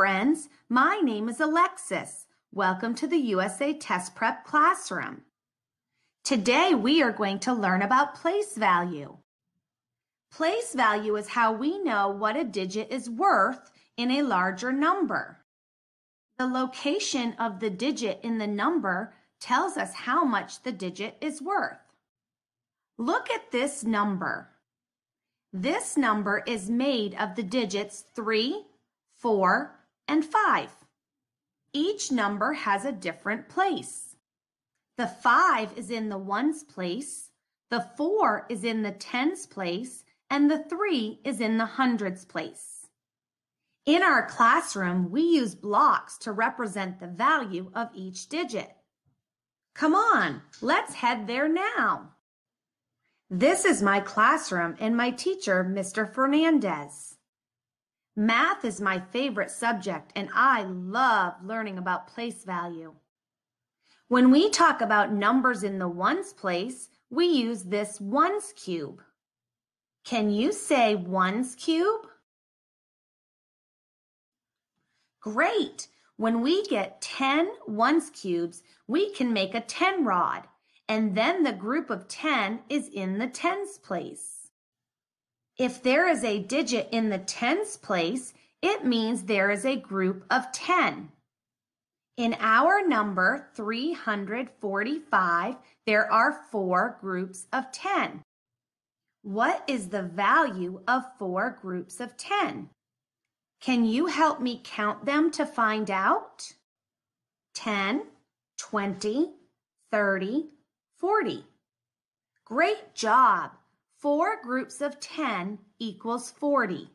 friends, my name is Alexis. Welcome to the USA Test Prep Classroom. Today we are going to learn about place value. Place value is how we know what a digit is worth in a larger number. The location of the digit in the number tells us how much the digit is worth. Look at this number. This number is made of the digits 3, 4, and 5. Each number has a different place. The 5 is in the ones place, the 4 is in the tens place, and the 3 is in the hundreds place. In our classroom, we use blocks to represent the value of each digit. Come on, let's head there now. This is my classroom and my teacher, Mr. Fernandez. Math is my favorite subject, and I love learning about place value. When we talk about numbers in the ones place, we use this ones cube. Can you say ones cube? Great! When we get 10 ones cubes, we can make a 10 rod, and then the group of 10 is in the tens place. If there is a digit in the tens place, it means there is a group of 10. In our number 345, there are 4 groups of 10. What is the value of 4 groups of 10? Can you help me count them to find out? 10, 20, 30, 40. Great job! 4 groups of 10 equals 40.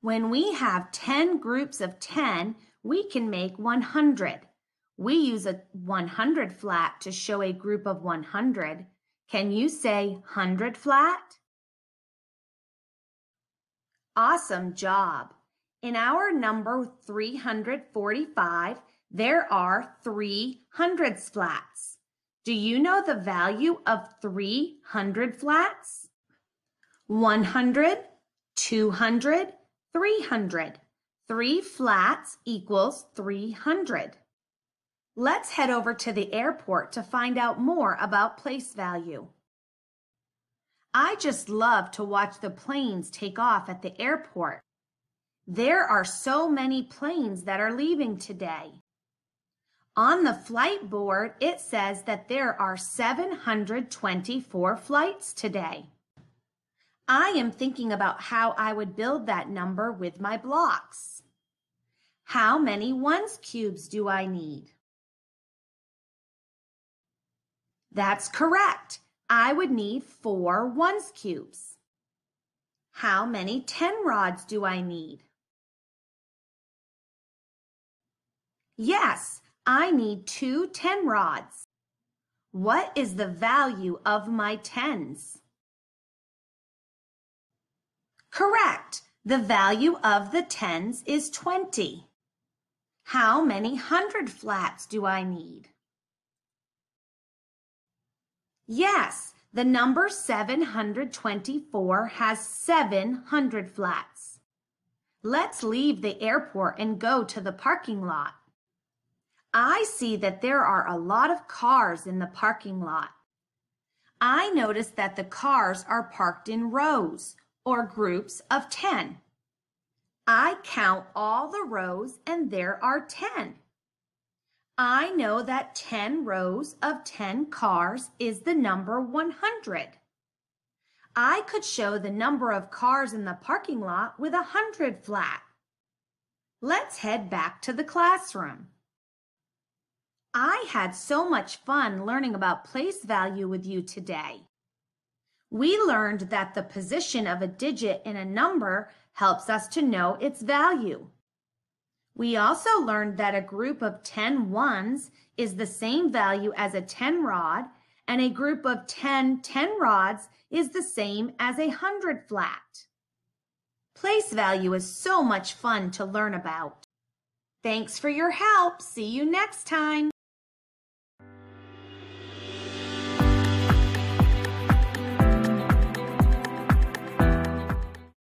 When we have 10 groups of 10, we can make 100. We use a 100 flat to show a group of 100. Can you say 100 flat? Awesome job! In our number 345, there are 3 hundreds flats. Do you know the value of 300 flats? 100, 200, 300. 3 flats equals 300. Let's head over to the airport to find out more about place value. I just love to watch the planes take off at the airport. There are so many planes that are leaving today. On the flight board, it says that there are 724 flights today. I am thinking about how I would build that number with my blocks. How many ones cubes do I need? That's correct. I would need 4 ones cubes. How many 10 rods do I need? Yes, I need 2 10 rods. What is the value of my tens? Correct. The value of the tens is 20. How many 100 flats do I need? Yes, the number 724 has 700 flats. Let's leave the airport and go to the parking lot. I see that there are a lot of cars in the parking lot. I notice that the cars are parked in rows, or groups of 10. I count all the rows and there are 10. I know that 10 rows of 10 cars is the number 100. I could show the number of cars in the parking lot with 100 flat. Let's head back to the classroom. I had so much fun learning about place value with you today. We learned that the position of a digit in a number helps us to know its value. We also learned that a group of 10 ones is the same value as a 10 rod, and a group of 10 10 rods is the same as 100 flat. Place value is so much fun to learn about. Thanks for your help. See you next time.